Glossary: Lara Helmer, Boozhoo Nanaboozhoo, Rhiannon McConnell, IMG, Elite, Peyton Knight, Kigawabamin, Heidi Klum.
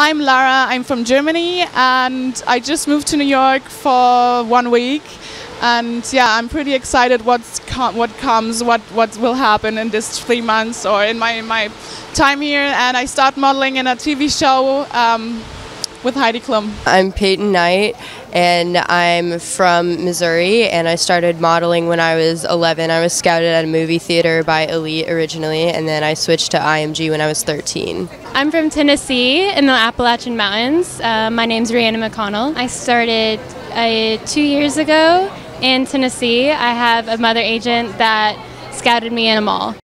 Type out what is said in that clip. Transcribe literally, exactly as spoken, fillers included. I'm Lara, I'm from Germany, and I just moved to New York for one week. And yeah, I'm pretty excited what's com what comes, what, what will happen in this three months or in my, in my time here. And I start modeling in a T V show um, with Heidi Klum. I'm Peyton Knight, and I'm from Missouri, and I started modeling when I was eleven. I was scouted at a movie theater by Elite originally, and then I switched to I M G when I was thirteen. I'm from Tennessee in the Appalachian Mountains. Uh, my name's Rhiannon McConnell. I started uh, two years ago in Tennessee. I have a mother agent that scouted me in a mall.